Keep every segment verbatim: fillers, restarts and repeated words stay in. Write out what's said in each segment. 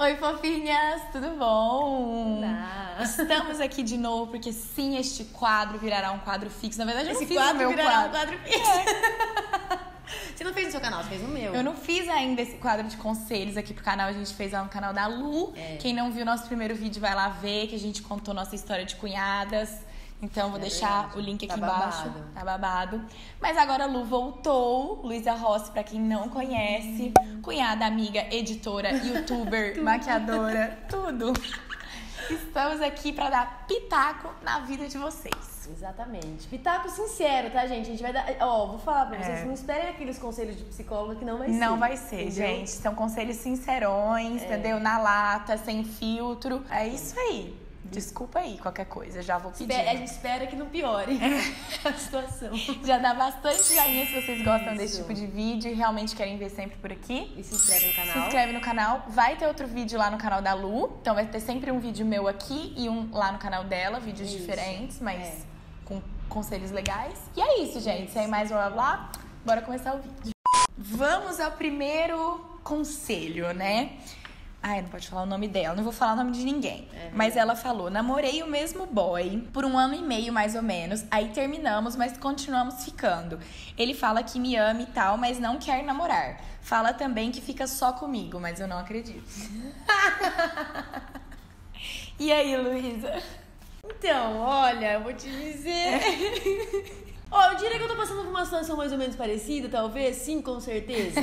Oi, fofinhas, tudo bom? Olá. Estamos aqui de novo porque sim, este quadro virará um quadro fixo. Na verdade, eu Esse não fiz quadro o meu virará quadro. um quadro fixo. Você não fez no seu canal, você fez no meu. Eu não fiz ainda esse quadro de conselhos aqui pro canal. A gente fez lá no canal da Lu. É. Quem não viu o nosso primeiro vídeo vai lá ver, que a gente contou nossa história de cunhadas. Então, vou é deixar verdade. o link aqui tá embaixo. Babado. Tá babado. Mas agora a Lu voltou. Luiza Rossi, pra quem não conhece. Cunhada, amiga, editora, youtuber, tudo. maquiadora, tudo. Estamos aqui pra dar pitaco na vida de vocês. Exatamente. Pitaco sincero, tá, gente? A gente vai dar... Ó, vou falar pra vocês. É. Não esperem aqueles conselhos de psicólogo que não vai ser. Não vai ser, entendeu? Gente. São conselhos sincerões, é. entendeu? Na lata, sem filtro. É isso aí. Desculpa aí qualquer coisa, já vou pedir. A gente espera que não piore a situação. Já dá bastante joinha se vocês gostam Isso. desse tipo de vídeo e realmente querem ver sempre por aqui. E se inscreve no canal. Se inscreve no canal. Vai ter outro vídeo lá no canal da Lu. Então vai ter sempre um vídeo meu aqui e um lá no canal dela. Vídeos Isso. diferentes, mas é. com conselhos legais. E é isso, gente. Isso. Sem mais blá blá, bora começar o vídeo. Vamos ao primeiro conselho, né? Ai, não pode falar o nome dela, não vou falar o nome de ninguém. É. Mas ela falou, namorei o mesmo boy por um ano e meio, mais ou menos. Aí terminamos, mas continuamos ficando. Ele fala que me ama e tal, mas não quer namorar. Fala também que fica só comigo, mas eu não acredito. E aí, Luiza? Então, olha, eu vou te dizer... Ó, oh, eu diria que eu tô passando por uma situação mais ou menos parecida, talvez. Sim, com certeza.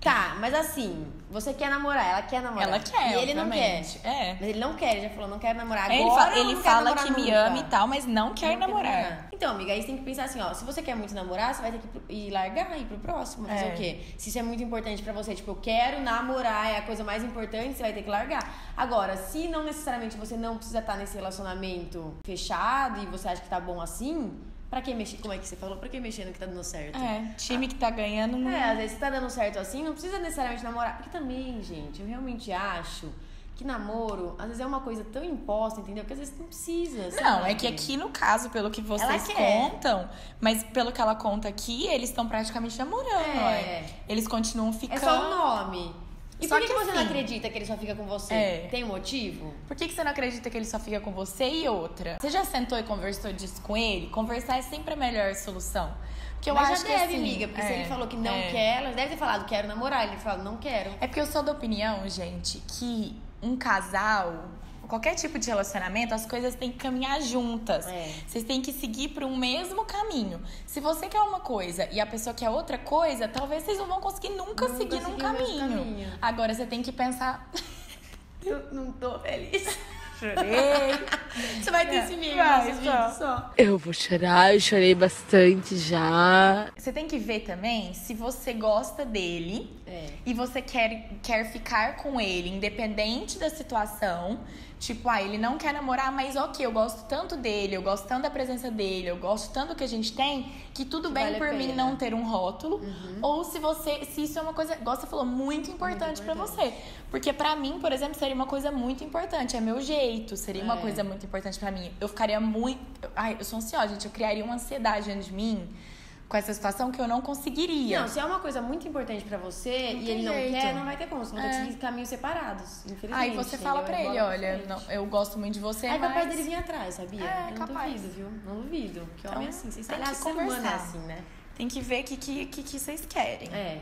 Tá, mas assim, você quer namorar, ela quer namorar. Ela quer, E ele obviamente. não quer. É. Mas ele não quer, ele já falou, não quer namorar agora. Ele fala, ele fala que me ama e tal, mas não quer não namorar. Quer namorar. Então, amiga, aí você tem que pensar assim, ó, se você quer muito namorar, você vai ter que ir largar, ir pro próximo, fazer é. o quê? Se isso é muito importante pra você, tipo, eu quero namorar, é a coisa mais importante, você vai ter que largar. Agora, se não necessariamente você não precisa estar nesse relacionamento fechado e você acha que tá bom assim... Pra quem mexer? Como é que você falou? Pra quem mexer no que tá dando certo? É, time ah. que tá ganhando... Não... É, às vezes tá dando certo assim, não precisa necessariamente namorar. Porque também, gente, eu realmente acho que namoro, às vezes é uma coisa tão imposta, entendeu? Que às vezes não precisa, sabe? Não, é que aqui no caso, pelo que vocês contam, mas pelo que ela conta aqui, eles estão praticamente namorando, é. ó. Eles continuam ficando... É só o nome. E só por que, que você assim, não acredita que ele só fica com você? É. Tem um motivo? Por que, que você não acredita que ele só fica com você e outra? Você já sentou e conversou disso com ele? Conversar é sempre a melhor solução. Porque eu Mas acho já deve, que assim, amiga, porque é, se ele falou que não é. quer, ela deve ter falado, quero namorar. Ele falou, não quero. É porque eu sou da opinião, gente, que um casal... Qualquer tipo de relacionamento, as coisas têm que caminhar juntas. É. Vocês têm que seguir por um mesmo caminho. Se você quer uma coisa e a pessoa quer outra coisa, talvez vocês não vão conseguir nunca não seguir num caminho. caminho. Agora você tem que pensar... Eu não tô feliz. Chorei. Você vai ter é, esse meme só. só. Eu vou chorar, eu chorei bastante já. Você tem que ver também se você gosta dele é. e você quer, quer ficar com ele, independente da situação. Tipo, ah, ele não quer namorar, mas ok, eu gosto tanto dele, eu gosto tanto da presença dele, eu gosto tanto do que a gente tem, que tudo que bem vale por mim não ter um rótulo. Uhum. Ou se você, se isso é uma coisa, igual você falou, muito importante, muito importante. pra você. Porque pra mim, por exemplo, seria uma coisa muito importante, é meu jeito, seria é. uma coisa muito importante pra mim. Eu ficaria muito... Ai, eu sou ansiosa, gente, eu criaria uma ansiedade dentro de mim com essa situação que eu não conseguiria. Não, se é uma coisa muito importante pra você e ele não quer, não vai ter como. Você vai ter caminhos separados, infelizmente. Aí você fala pra ele, olha, não, eu gosto muito de você, mas... É capaz dele vir atrás, sabia? É, eu capaz. Não duvido, viu? Não duvido. Porque então, homem é assim, vocês têm que conversar. Assim, né? Tem que ver o que, que, que, que vocês querem. É.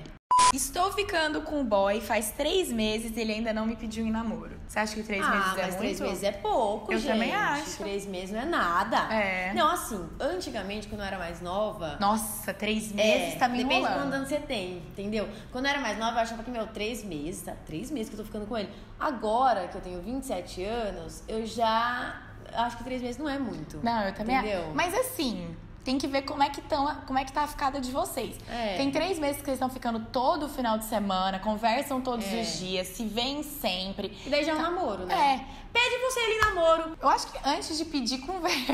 Estou ficando com o boy faz três meses e ele ainda não me pediu em namoro. Você acha que três ah, meses é muito? Ah, mas três meses é pouco, eu gente. Eu também acho. Três meses não é nada. É. Não, assim, antigamente, quando eu era mais nova... Nossa, três meses é, tá me enrolando. Depende de quantos anos você tem, entendeu? Quando eu era mais nova, eu achava que, meu, três meses, tá? Três meses que eu tô ficando com ele. Agora, que eu tenho vinte e sete anos, eu já acho que três meses não é muito. Não, eu também acho. Mas assim... Tem que ver como é que, tão, como é que tá a ficada de vocês. É. Tem três meses que vocês estão ficando todo final de semana, conversam todos é. os dias, se veem sempre. E daí já é um namoro, né? É. Pede você ele namoro. Eu acho que antes de pedir, conversa.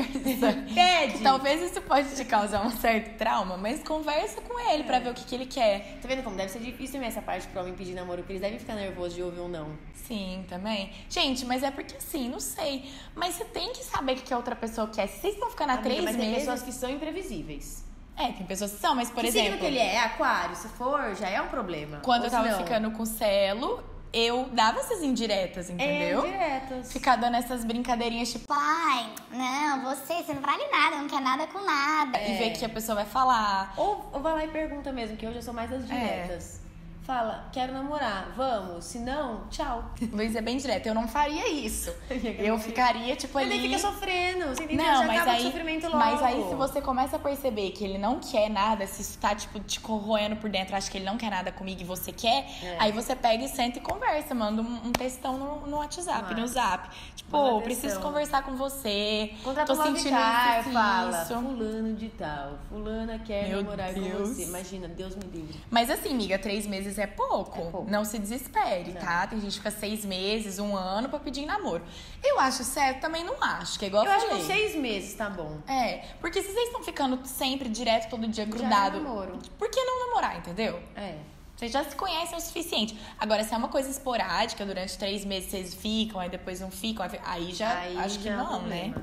Pede. Talvez isso pode te causar um certo trauma, mas conversa com ele é. pra ver o que, que ele quer. Tá vendo como deve ser difícil também essa parte pro homem pedir namoro, porque eles devem ficar nervosos de ouvir ou não. Sim, também. Gente, mas é porque assim, não sei. Mas você tem que saber o que a outra pessoa quer. Se vocês estão ficando há três meses... Tem pessoas que são imprevisíveis. É, tem pessoas que são, mas por que exemplo... Que signo que ele é? É aquário? Se for, já é um problema. Quando ou eu tava ficando com o Celo... eu dava essas indiretas, entendeu? Indiretas. Ficar dando essas brincadeirinhas, tipo... Ai, não, você, você não vale nada, não quer nada com nada. É. E ver o que a pessoa vai falar. Ou, ou vai lá e pergunta mesmo, que hoje eu sou mais das diretas. É. Fala, quero namorar, vamos, se não, tchau. Luiza é bem direta, eu não faria isso. Eu ficaria, tipo, ali... Ele fica sofrendo, você entendeu? Não, já mas acaba aí, o sofrimento logo. Mas aí, se você começa a perceber que ele não quer nada, se isso tá, tipo, te corroendo por dentro, acha que ele não quer nada comigo e você quer, é. Aí você pega e senta e conversa, manda um, um textão no, no WhatsApp, mas, no Zap. Tipo, oh, preciso conversar com você, contrata tô sentindo cá, isso, fala, isso. Fulano de tal, fulana quer Meu namorar Deus. Com você. Imagina, Deus me livre. Mas assim, amiga, três meses é pouco. É pouco. Não se desespere, não. Tá? Tem gente que fica seis meses, um ano pra pedir namoro. Eu acho certo, também não acho. Que é igual eu, eu falei. Acho que seis meses tá bom. É, porque se vocês estão ficando sempre direto, todo dia grudado... Já namoro. Por que não namorar, entendeu? É. Vocês já se conhecem o suficiente. Agora, se é uma coisa esporádica, durante três meses vocês ficam, aí depois não ficam, aí já aí acho já que não, né?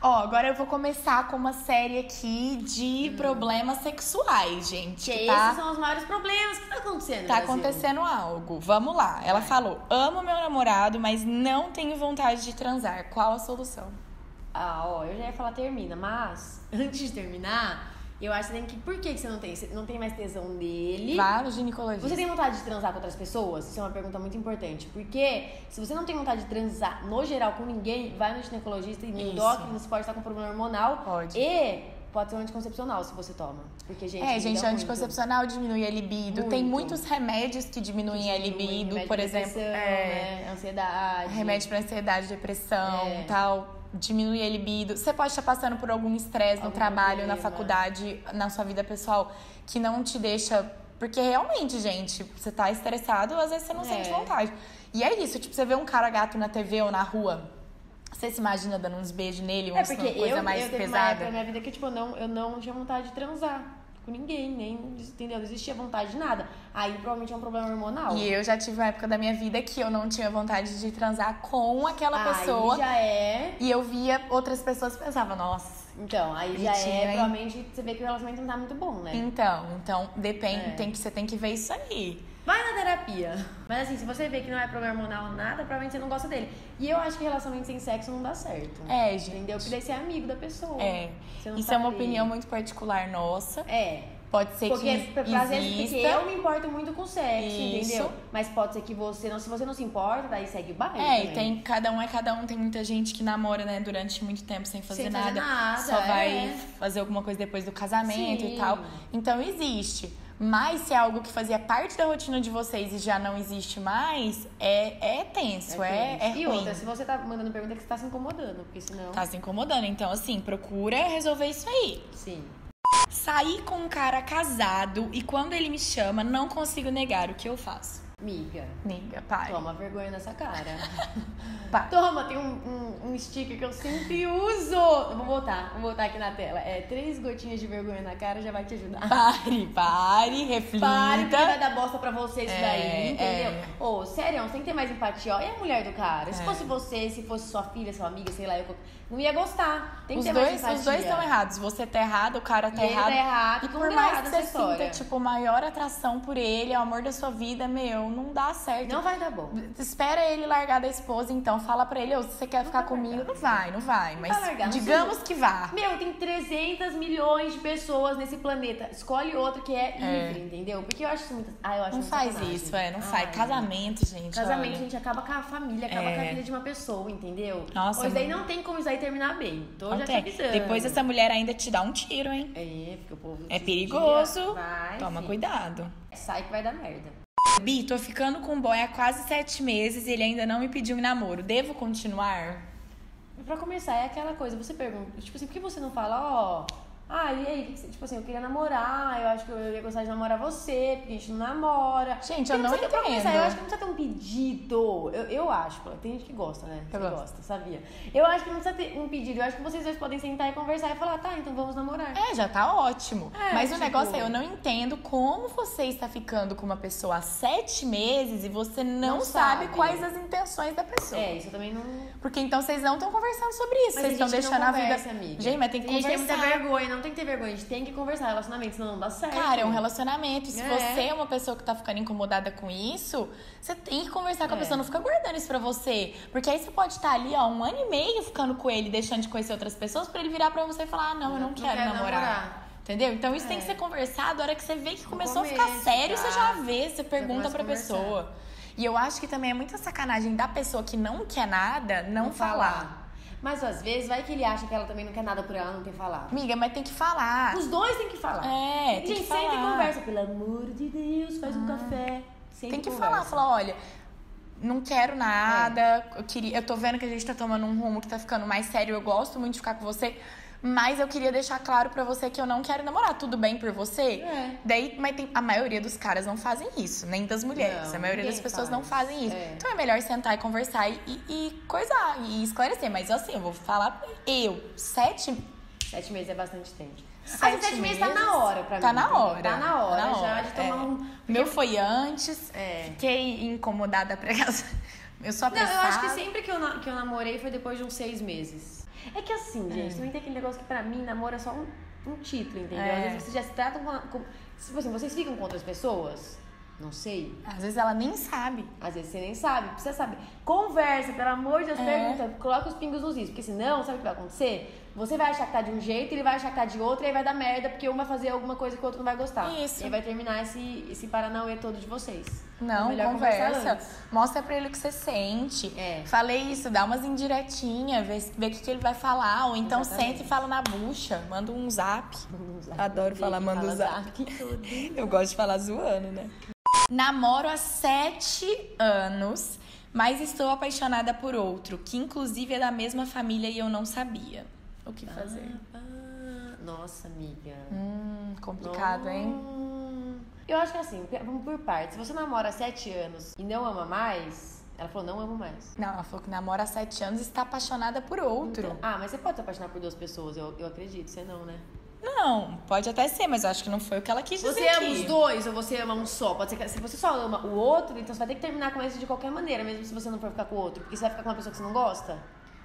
Ó, agora eu vou começar com uma série aqui de hum. problemas sexuais, gente. Que tá... esses são os maiores problemas. O que tá acontecendo? Tá acontecendo algo. Vamos lá. Ela Ai. falou, amo meu namorado, mas não tenho vontade de transar. Qual a solução? Ah, ó, eu já ia falar termina, mas antes de terminar, eu acho que tem que... Por que você não tem? Você não tem mais tesão nele? Vá no ginecologista. Você tem vontade de transar com outras pessoas? Isso é uma pergunta muito importante. Porque se você não tem vontade de transar, no geral, com ninguém, vai no ginecologista e no endócrino, você pode estar com problema hormonal. Pode. E pode ser um anticoncepcional se você toma. Porque, gente, é, gente, anticoncepcional muito. diminui a libido. Muito. Tem muitos remédios que diminuem a libido. Por exemplo, é, né? ansiedade. Remédio pra ansiedade, depressão e é. tal. Diminuir a libido. Você pode estar passando por algum estresse no trabalho, problema. na faculdade, na sua vida pessoal, que não te deixa... Porque realmente, gente, você tá estressado, às vezes você não é. sente vontade. E é isso, tipo, você vê um cara gato na T V ou na rua, você se imagina dando uns beijos nele, é, porque uma coisa eu, mais eu pesada. É, porque eu teve na minha vida que, tipo, eu não, eu não tinha vontade de transar com ninguém, nem, entendeu? Não existia vontade de nada. Aí, provavelmente, é um problema hormonal. E eu já tive uma época da minha vida que eu não tinha vontade de transar com aquela aí pessoa. Aí já é... E eu via outras pessoas e pensava, nossa... Então, aí já é, aí... provavelmente, você vê que o relacionamento não tá muito bom, né? Então, então, depende, é. tem que, você tem que ver isso aí. Vai na terapia. Mas assim, se você vê que não é problema hormonal nada, provavelmente você não gosta dele. E eu acho que relacionamento sem sexo não dá certo. É, gente. Entendeu? Porque daí você é amigo da pessoa. É. Isso tá é uma ali. opinião muito particular nossa. É. Pode ser porque, que pra, pra exista... Porque eu me importo muito com sexo, Isso. entendeu? Mas pode ser que você... não, se você não se importa, daí segue o baile. É, também. e tem... Cada um é cada um. Tem muita gente que namora, né? Durante muito tempo sem fazer, sem fazer nada. nada. Só é. vai fazer alguma coisa depois do casamento Sim. e tal. Então, existe. Mas se é algo que fazia parte da rotina de vocês e já não existe mais, é, é tenso, é, é, é ruim. E outra, se você tá mandando pergunta, é que você tá se incomodando, porque senão... Tá se incomodando, então assim, procura resolver isso aí. Sim. Saí com um cara casado e quando ele me chama, não consigo negar o que eu faço. Miga. Miga, pai. Toma vergonha nessa cara. Pai. Toma, tem um, um, um sticker que eu sempre uso. Eu vou botar, vou botar aqui na tela. É, três gotinhas de vergonha na cara já vai te ajudar. Pare, pare, reflita. Pare, porque vai dar bosta pra vocês é, daí, entendeu? Ô, é. oh, sério, você tem que ter mais empatia. Ó, e a mulher do cara? É. Se fosse você, se fosse sua filha, sua amiga, sei lá, eu não ia gostar. Tem que os ter dois, mais empatia. Os dois estão errados. Você tá errado, o cara tá errado. Tá errado. E por mais que você sinta, tipo, maior atração por ele, o amor da sua vida, meu... Não dá certo. Não vai dar bom. Espera ele largar da esposa, então. Fala pra ele, oh, se você quer não ficar comigo, largar. não vai, não vai. Não mas vai largar, digamos não. que vá. Meu, tem trezentos milhões de pessoas nesse planeta. Escolhe outro que é, é. livre, entendeu? Porque eu acho isso muito... Ah, eu acho não faz sacanagem. isso, é. Não Ai, faz. Casamento, gente. Casamento, olha. gente, acaba com a família, acaba é. com a vida de uma pessoa, entendeu? Nossa. Pois daí não tem como isso aí terminar bem. Tô não já te avisando. Depois essa mulher ainda te dá um tiro, hein? É, porque o povo... É perigoso. Vai, Toma sim. cuidado. Sai que vai dar merda. Bi, tô ficando com o boy há quase sete meses e ele ainda não me pediu um namoro. Devo continuar? Pra começar, é aquela coisa, você pergunta, tipo assim, por que você não fala, ó... Oh, ah, e aí? Tipo assim, eu queria namorar, eu acho que eu ia gostar de namorar você, porque a gente não namora. Gente, eu não, não entendo. Pra começar, eu acho que não precisa ter um pedido. Eu, eu acho, tem gente que gosta, né? Que gosta, sabia? Eu acho que não precisa ter um pedido. Eu acho que vocês dois podem sentar e conversar e falar, tá, então vamos namorar. É, já tá ótimo. É, Mas tipo... o negócio é, eu não entendo como você está ficando com uma pessoa há sete meses e você não, não sabe, sabe quais as intenções da pessoa. É, isso eu também não... Porque então vocês não estão conversando sobre isso. Mas vocês estão deixando a vida... Amiga. Gente, mas tem que a gente conversar. Tem muita vergonha, não não tem que ter vergonha, a gente tem que conversar. Relacionamento, senão não dá certo. Cara, é um relacionamento. Se é. você é uma pessoa que tá ficando incomodada com isso, você tem que conversar com é. a pessoa, não fica guardando isso pra você. Porque aí você pode estar ali, ó, um ano e meio ficando com ele, deixando de conhecer outras pessoas, pra ele virar pra você e falar, ah, não, não eu não quero, não quero namorar. namorar. Entendeu? Então isso é. tem que ser conversado. A hora que você vê que começou começo, a ficar sério, tá? Você já vê, você pergunta pra conversar. pessoa. E eu acho que também é muita sacanagem da pessoa que não quer nada, não, não falar. falar. Mas às vezes vai que ele acha que ela também não quer nada por ela não ter falado. Amiga, mas tem que falar. Os dois tem que falar. É, tem gente, que falar. Gente, senta e conversa. Pelo amor de Deus, faz ah, um café. Tem que conversa. falar, falar, olha, não quero nada. É. Eu, queria, eu tô vendo que a gente tá tomando um rumo que tá ficando mais sério. Eu gosto muito de ficar com você. Mas eu queria deixar claro pra você que eu não quero namorar. Tudo bem por você? É. Daí, mas tem, a maioria dos caras não fazem isso. Nem das mulheres. Não, a maioria das pessoas faz. não fazem isso. É. Então é melhor sentar e conversar e, e, e coisar. E esclarecer. Mas assim, eu vou falar... Eu, sete... Sete meses é bastante tempo. Sete, Ai, sete meses, meses tá na hora pra mim. Tá na hora. Tá na hora, tá na hora já de tomar é. um... Porque... Meu foi antes. É. Fiquei incomodada pra casa. Eu sou apressada. Não, eu acho que sempre que eu, na... que eu namorei foi depois de uns seis meses. É que assim, gente, também tem aquele negócio que pra mim namoro é só um, um título, entendeu? É. Às vezes vocês já se tratam com... com tipo assim, vocês ficam com outras pessoas? Não sei. Às vezes ela nem sabe. Às vezes você nem sabe, precisa saber. Conversa, pelo amor de Deus, é. pergunta, coloca os pingos nos is, porque senão, sabe o que vai acontecer? Você vai achar que tá de um jeito, ele vai achar que tá de outro, e aí vai dar merda, porque um vai fazer alguma coisa que o outro não vai gostar. Isso. E aí vai terminar esse, esse paranauê todo de vocês. Não, é conversa. Mostra pra ele o que você sente. É. Falei isso, dá umas indiretinhas, vê, vê o que, que ele vai falar. Ou então Exatamente. senta e fala na bucha, manda um zap. Um zap. Adoro falar, manda fala um zap. zap. Eu gosto de falar zoando, né? Namoro há sete anos, mas estou apaixonada por outro, que inclusive é da mesma família e eu não sabia. O que fazer? Ah, ah. Nossa, amiga. Hum, complicado, não. hein? Eu acho que assim, vamos por partes. Se você namora há sete anos e não ama mais... Ela falou, não amo mais. Não, ela falou que namora há sete anos e está apaixonada por outro. Então, ah, mas você pode se apaixonar por duas pessoas, eu, eu acredito. Você não, né? Não, pode até ser, mas eu acho que não foi o que ela quis dizer. Você ama aqui. Os dois ou você ama um só? Pode ser que se você só ama o outro, então você vai ter que terminar com esse de qualquer maneira, mesmo se você não for ficar com o outro. Porque você vai ficar com uma pessoa que você não gosta?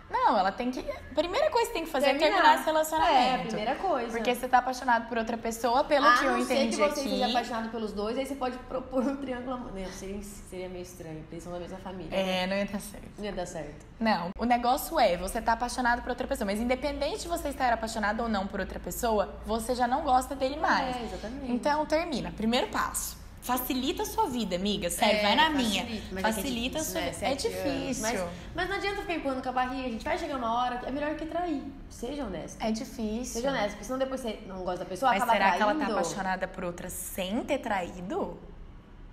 Não, ela tem que... A primeira coisa que tem que fazer terminar. é terminar esse relacionamento. É, a primeira coisa. Porque você tá apaixonado por outra pessoa, pelo ah, que eu entendi aqui. Ah, não sei que você seja apaixonado pelos dois, aí você pode propor um triângulo amoroso. Não, seria, seria meio estranho, porque eles são da mesma família. É, não ia dar certo. Não ia dar certo. Não, o negócio é, você tá apaixonado por outra pessoa, mas independente de você estar apaixonado ou não por outra pessoa, você já não gosta dele mais. É, exatamente. Então, termina. Primeiro passo. Facilita a sua vida, amiga. Sério, é, vai na facilita, minha. Facilita é difícil, a sua vida. Né? É difícil. Mas, mas não adianta ficar empurrando com a barriga. A gente vai chegar uma hora que é melhor que trair. Seja honesto. É difícil. Seja honesto, porque senão depois você não gosta da pessoa, mas acaba será traindo. Que ela tá apaixonada por outra sem ter traído?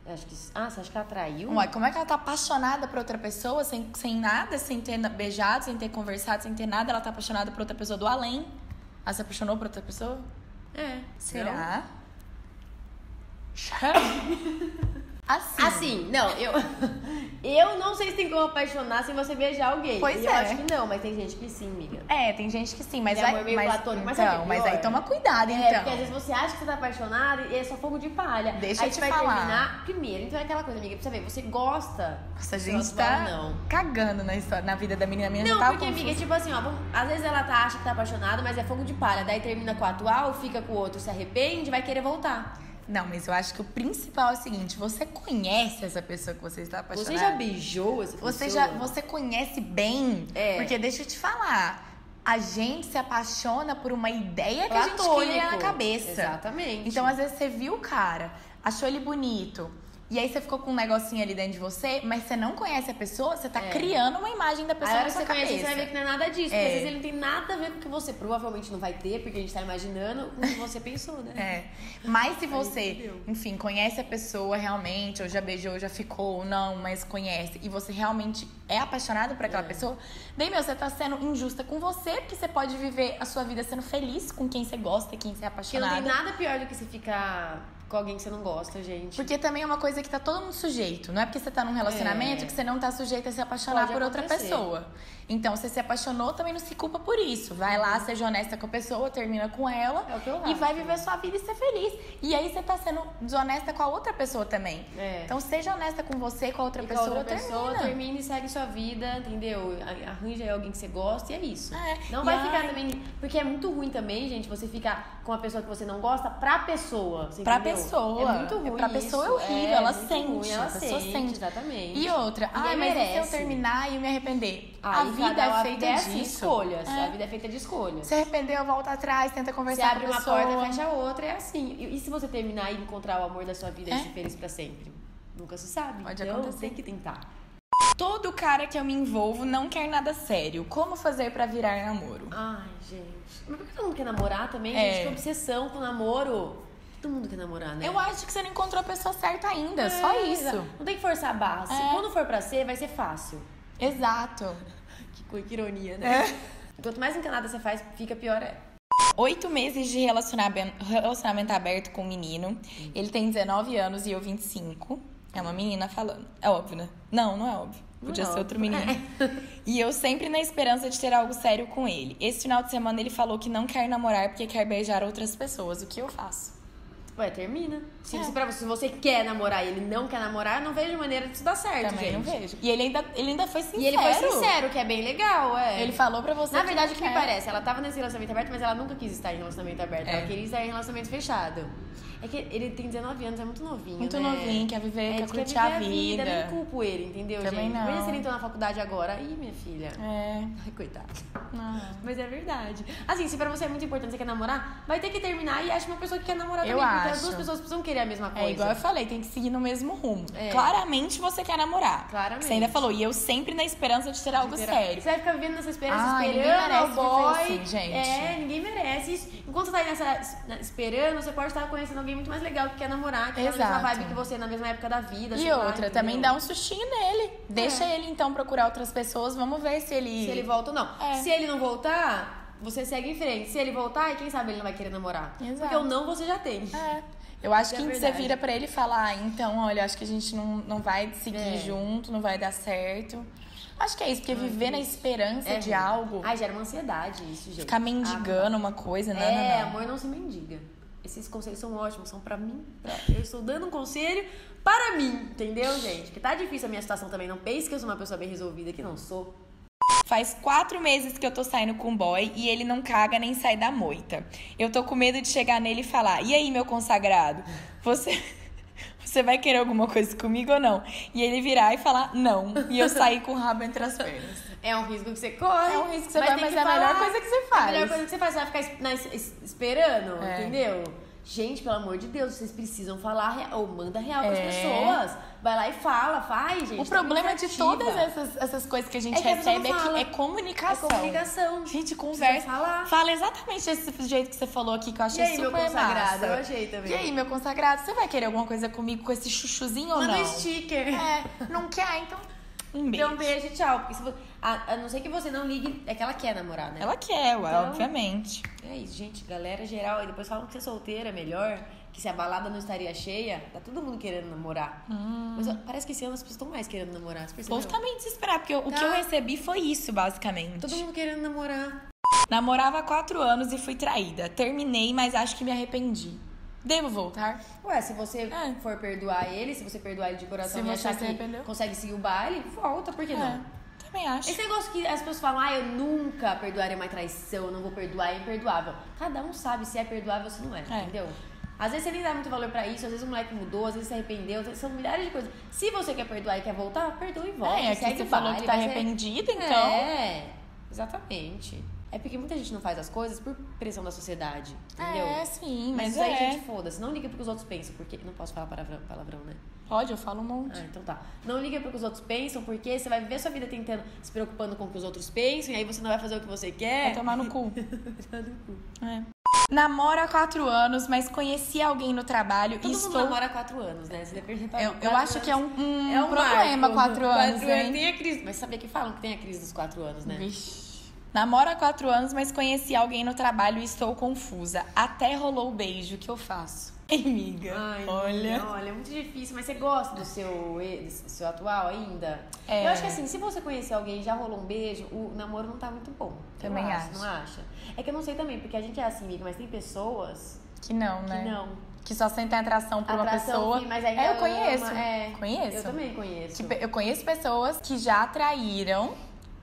Acho que... Ah, você acha que ela traiu? Ué, como é que ela tá apaixonada por outra pessoa sem, sem nada, sem ter beijado, sem ter conversado, sem ter nada? Ela tá apaixonada por outra pessoa do além. Ela se apaixonou por outra pessoa? É. Será? Será? Assim. Assim, não, eu eu não sei se tem como apaixonar sem você beijar alguém. Pois eu é. Eu acho que não, mas tem gente que sim, amiga. É, tem gente que sim, mas aí... Amor meio mas, platônico, mas então, é mas aí toma cuidado, então. É, porque às vezes você acha que você tá apaixonado e é só fogo de palha. Deixa aí eu te vai falar. Terminar primeiro, então é aquela coisa, amiga, pra você ver, você gosta... Nossa, a gente tá não. cagando na, história, na vida da menina, minha não, não tá porque, confusa. Amiga, tipo assim, ó, às vezes ela tá, acha que tá apaixonada, mas é fogo de palha. Daí termina com a atual, fica com o outro, se arrepende, vai querer voltar. Não, mas eu acho que o principal é o seguinte, você conhece essa pessoa que você está apaixonada? Você já beijou essa pessoa? Você, já, você conhece bem? É. Porque deixa eu te falar, a gente se apaixona por uma ideia Platônico. que a gente cria na cabeça. Exatamente. Então, às vezes, você viu o cara, achou ele bonito, e aí você ficou com um negocinho ali dentro de você, mas você não conhece a pessoa, você tá é. criando uma imagem da pessoa na sua cabeça. Aí você vai ver que não é nada disso, é. porque às vezes ele não tem nada a ver com o que você provavelmente não vai ter, porque a gente tá imaginando o que você pensou, né? É. Mas se você, enfim, conhece a pessoa realmente, ou já beijou, ou já ficou, ou não, mas conhece, e você realmente é apaixonado por aquela é. pessoa, daí, meu, você tá sendo injusta com você, porque você pode viver a sua vida sendo feliz com quem você gosta, quem você é apaixonado. Porque não tem nada pior do que você ficar... com alguém que você não gosta, gente. Porque também é uma coisa que tá todo mundo sujeito. Não é porque você tá num relacionamento é. que você não tá sujeito a se apaixonar Pode por acontecer. outra pessoa. Então, você se apaixonou, também não se culpa por isso. Vai lá, seja honesta com a pessoa, termina com ela. É o que eu acho. E vai viver a sua vida e ser feliz. E aí, você tá sendo desonesta com a outra pessoa também. É. Então, seja honesta com você, com a outra e pessoa, com a outra pessoa, termina. termina e segue sua vida, entendeu? Arranja alguém que você gosta e é isso. É. Não e vai ai... ficar também... Porque é muito ruim também, gente, você ficar com a pessoa que você não gosta pra pessoa. Você pra entendeu? pessoa. É muito ruim. Pra isso. pessoa é horrível. É, ela sente. Ruim, ela a pessoa sente. sente. Exatamente. E outra. Ai, mas se eu terminar e me arrepender? Ah, a vida é feita é de escolhas. É. A vida é feita de escolhas. Se arrependeu, volta atrás, tenta conversar com a pessoa. Você abre uma porta, fecha a outra, é assim. E, e se você terminar e encontrar o amor da sua vida e é? ser feliz pra sempre? Nunca se sabe. Pode então, acontecer. Tem que tentar. Todo cara que eu me envolvo não quer nada sério. Como fazer pra virar namoro? Ai, gente. Mas por que todo mundo quer namorar também? É. Gente, que obsessão com namoro. Todo mundo quer namorar, né? Eu acho que você não encontrou a pessoa certa ainda. É, só isso. Exato. Não tem que forçar a barra. É. Quando for pra ser, vai ser fácil. Exato. Que, que ironia, né? É. Quanto mais encanada você faz, fica pior é. Oito meses de relacionamento, relacionamento aberto com um menino. Ele tem dezenove anos e eu vinte e cinco. É uma menina falando. É óbvio, né? Não, não é óbvio. Podia não, ser outro menino. É. E eu sempre na esperança de ter algo sério com ele. Esse final de semana ele falou que não quer namorar porque quer beijar outras pessoas. O que eu faço? Ué, termina. Se, é. pra, se você quer namorar e ele não quer namorar, eu não vejo maneira disso dar certo, Também gente. Não vejo. E ele ainda, ele ainda foi sincero. E ele foi sincero, que é bem legal, é. Ele falou pra você. Na que verdade, o que me parece, ela tava nesse relacionamento aberto, mas ela nunca quis estar em relacionamento aberto. É. Ela queria estar em relacionamento fechado. É que ele tem dezenove anos, é muito novinho, Muito né? novinho, quer viver, é, quer curtir quer viver a vida. Eu nem culpo ele, entendeu, Também gente? Não. Imagina se ele entrou na faculdade agora. Ih, minha filha. É. Ai, coitado. Não. Mas é verdade. Assim, se pra você é muito importante, você quer namorar, vai ter que terminar e acha uma pessoa que quer namorar eu também. Acho. Porque as duas pessoas precisam querer a mesma coisa. É igual eu falei, tem que seguir no mesmo rumo. É. Claramente você quer namorar. Claramente. Você ainda falou, e eu sempre na esperança de ter de algo ter... sério. Você vai ficar vivendo nessa esperança, ah, esperando o boy. Assim, gente. É, ninguém merece. Isso. Enquanto você tá aí nessa esperando, você pode estar conhecendo alguém muito mais legal que quer namorar, que é a mesma vibe que você na mesma época da vida. E outra, lá, também dá um sustinho nele. Deixa é. ele, então, procurar outras pessoas. Vamos ver se ele... Se ele volta ou não. É. Se ele não voltar, você segue em frente. Se ele voltar, quem sabe ele não vai querer namorar. Exato. Porque o não você já tem. É. Eu acho é que verdade. Você vira pra ele e fala, ah, então, olha, acho que a gente não, não vai seguir é. junto, não vai dar certo. Acho que é isso, porque viver é. na esperança é. de algo... Ai, gera uma ansiedade isso, gente. Ficar mendigando ah, uma coisa, né? É, não, não. amor não se mendiga. Esses conselhos são ótimos, são pra mim. Pra... Eu estou dando um conselho para mim, entendeu, gente? Porque tá difícil a minha situação também. Não pense que eu sou uma pessoa bem resolvida, que não sou. Faz quatro meses que eu tô saindo com um boy e ele não caga nem sai da moita. Eu tô com medo de chegar nele e falar, e aí, meu consagrado, você... Você vai querer alguma coisa comigo ou não? E ele virar e falar não. E eu sair com o rabo entre as pernas. É um risco que você corre. É um risco que você vai, mas é a melhor coisa que você faz. É a melhor coisa que você faz. Você vai ficar esperando, é. entendeu? Gente, pelo amor de Deus, vocês precisam falar ou manda real pras é. pessoas. Vai lá e fala, faz, gente. O tá problema de todas essas, essas coisas que a gente é que recebe a é, que é comunicação. É comunicação. Gente, conversa. Falar. Fala exatamente esse jeito que você falou aqui, que eu achei e aí, super meu consagrado, massa. Eu achei também. E aí, meu consagrado, você vai querer alguma coisa comigo com esse chuchuzinho Manda ou não? Manda um sticker. É, não quer? Então... Um beijo. Então, beijo, tchau. Porque se você... A, a não ser que você não ligue... É que ela quer namorar, né? Ela quer, ué, então, obviamente. É isso, gente. Galera geral. E depois falam que você é solteira, melhor. Que se a balada não estaria cheia, tá todo mundo querendo namorar. Hum. Mas ó, parece que esse ano as pessoas estão mais querendo namorar. O povo tá meio desesperado. Porque eu, tá. o que eu recebi foi isso, basicamente. Todo mundo querendo namorar. Namorava há quatro anos e fui traída. Terminei, mas acho que me arrependi. Devo voltar? Ué, se você é. for perdoar ele, se você perdoar ele de coração se e achar que consegue seguir o baile, volta, por que é. não? Também acho. Esse negócio que as pessoas falam, ah, eu nunca perdoaria uma traição, eu não vou perdoar, é imperdoável. Cada um sabe se é perdoável ou se não é, é, entendeu? Às vezes você nem dá muito valor pra isso, às vezes o moleque mudou, às vezes se arrependeu, são milhares de coisas. Se você quer perdoar e quer voltar, perdoa e volta. É, é que você falou baile, que tá arrependida, é... então... É, exatamente. É porque muita gente não faz as coisas por pressão da sociedade, entendeu? É, sim, mas, mas isso é. aí, gente, foda-se. Não liga pro que os outros pensam, porque... Não posso falar palavrão, palavrão, né? Pode, eu falo um monte. Ah, então tá. Não liga pro que os outros pensam, porque você vai viver sua vida tentando... Se preocupando com o que os outros pensam, e aí você não vai fazer o que você quer. Vai tomar no cu. Vai no cu. É. Namoro há quatro anos, mas conheci alguém no trabalho Todo e estou... Todo mundo namora há quatro anos, né? Você deve perguntar, eu eu acho anos. que é um, um, é um problema marco. quatro anos, quatro anos, tem a crise. Mas sabia que falam que tem a crise dos quatro anos, né? Vixe. Namoro há quatro anos, mas conheci alguém no trabalho e estou confusa. Até rolou o beijo, o que eu faço? Amiga, ai, olha... Amiga, olha, é muito difícil, mas você gosta do seu, do seu atual ainda? É. Eu acho que assim, se você conhecer alguém e já rolou um beijo, o namoro não tá muito bom. Também eu acho. acho. Não acha? É que eu não sei também, porque a gente é assim, amiga, mas tem pessoas... Que não, né? Que não. Que só sentem atração por atração, uma pessoa. Sim, mas aí é, eu, eu conheço. Ama, é. Conheço. Eu também conheço. Tipo, eu conheço pessoas que já atraíram,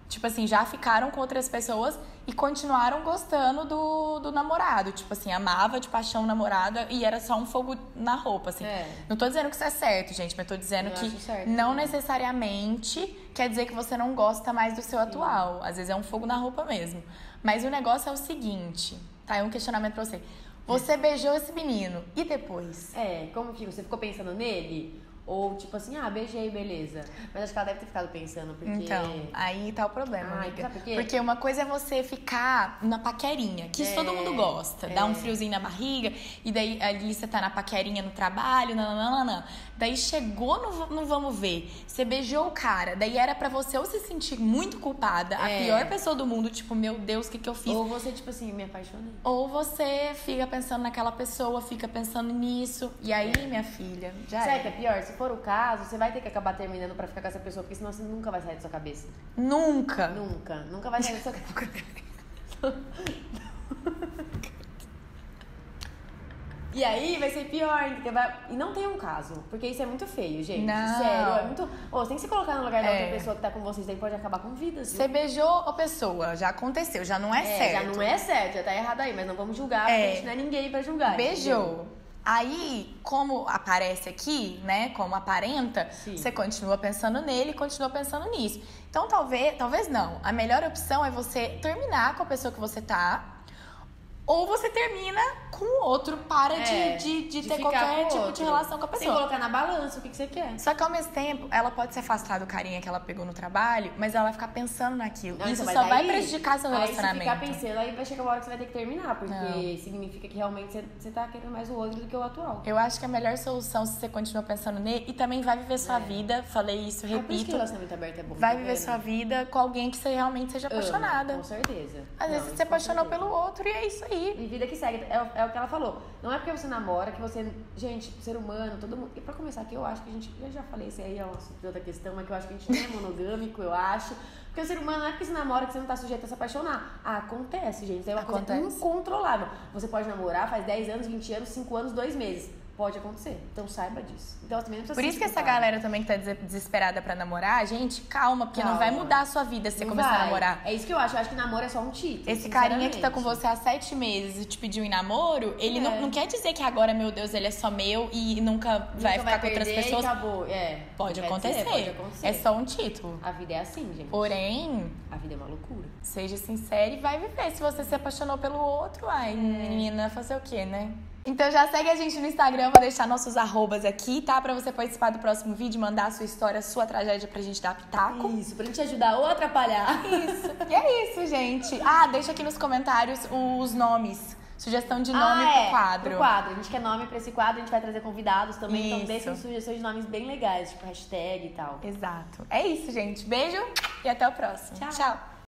tipo assim, já ficaram com outras pessoas e continuaram gostando do, do namorado. Tipo assim, amava de paixão o namorado e era só um fogo na roupa, assim. É. Não tô dizendo que isso é certo, gente, mas tô dizendo eu que certo, não né? necessariamente quer dizer que você não gosta mais do seu Sim. atual. Às vezes é um fogo na roupa mesmo. Mas o negócio é o seguinte, tá? É um questionamento pra você. Você beijou esse menino, e depois? É, como que você ficou pensando nele? Ou tipo assim, ah, beijei, beleza. Mas acho que ela deve ter ficado pensando, porque... Então, aí tá o problema, ah, amiga. Sabe por quê? Porque uma coisa é você ficar na paquerinha, que é, isso todo mundo gosta. É. Dá um friozinho na barriga, e daí ali você tá na paquerinha no trabalho, nananana. Daí chegou no, no vamos ver, você beijou o cara. Daí era pra você ou se sentir muito culpada, é. a pior pessoa do mundo, tipo, meu Deus, o que que eu fiz? Ou você, tipo assim, me apaixonei. Ou você fica pensando naquela pessoa, fica pensando nisso. E aí, é. minha filha, já Sabe é. que é pior? Se for o caso, você vai ter que acabar terminando pra ficar com essa pessoa, porque senão você nunca vai sair da sua cabeça. Nunca? Nunca. Nunca vai sair da sua cabeça. E aí vai ser pior, entendeu? E não tem um caso, porque isso é muito feio, gente. Não. Sério, é muito... Ô, você tem que se colocar no lugar da é. outra pessoa que tá com vocês, daí pode acabar com vidas. Você beijou a pessoa, já aconteceu, já não é, é certo. Já não é certo, já tá errado aí, mas não vamos julgar, é. porque a gente não é ninguém pra julgar. Beijou. Entendeu? Aí, como aparece aqui, né, como aparenta, Sim. você continua pensando nele, continua pensando nisso. Então, talvez, talvez não. A melhor opção é você terminar com a pessoa que você tá, ou você termina com o outro, para é, de, de, de, de ter qualquer tipo outro. de relação com a pessoa. Sem colocar na balança o que, que você quer. Só que ao mesmo tempo, ela pode se afastar do carinha que ela pegou no trabalho, mas ela vai ficar pensando naquilo. Não, Isso então, só daí, vai prejudicar seu relacionamento. Aí se ficar pensando, aí vai chegar uma hora que você vai ter que terminar, porque Não. significa que realmente você, você tá querendo mais o outro do que o atual. Eu acho que a melhor solução, se você continuar pensando nele, e também vai viver sua é. vida, falei isso, repito. Ah, por isso que o relacionamento aberto é bom. Vai viver sua vida com alguém que você realmente seja apaixonada. Ama, com certeza. Às vezes Não, você se apaixonou certeza. pelo outro e é isso aí. E vida que segue, é, é o que ela falou. Não é porque você namora que você... Gente, ser humano, todo mundo... E pra começar aqui, eu acho que a gente... Eu já falei isso aí, é uma outra questão, mas que eu acho que a gente não é monogâmico, eu acho. Porque o ser humano não é porque você namora que você não tá sujeito a se apaixonar. Ah, acontece, gente. Isso é uma acontece. coisa incontrolável. Você pode namorar, faz dez anos, vinte anos, cinco anos, dois meses. Pode acontecer. Então saiba disso. Então, também não precisa Por isso que essa galera também que tá desesperada pra namorar, gente, calma, porque calma. não vai mudar a sua vida se você não começar vai. a namorar. É isso que eu acho. Eu acho que namoro é só um título. Esse carinha que tá com você há sete meses e te pediu em namoro, ele é. não, não quer dizer que agora, meu Deus, ele é só meu e nunca, nunca vai ficar vai com outras pessoas. E acabou. É. Pode acontecer. Dizer, pode acontecer. É só um título. A vida é assim, gente. Porém, a vida é uma loucura. Seja sincera e vai viver. Se você se apaixonou pelo outro, ai, é. menina, fazer o quê, né? Então já segue a gente no Instagram, vou deixar nossos arrobas aqui, tá? Pra você participar do próximo vídeo, mandar a sua história, a sua tragédia pra gente dar pitaco. Isso, pra gente ajudar ou atrapalhar. Isso, e é isso, gente. Ah, deixa aqui nos comentários os nomes, sugestão de nome ah, é, pro quadro. Pro quadro, a gente quer nome pra esse quadro, a gente vai trazer convidados também, isso. Então deixem sugestões de nomes bem legais, tipo hashtag e tal. Exato. É isso, gente. Beijo e até o próximo. Tchau. Tchau.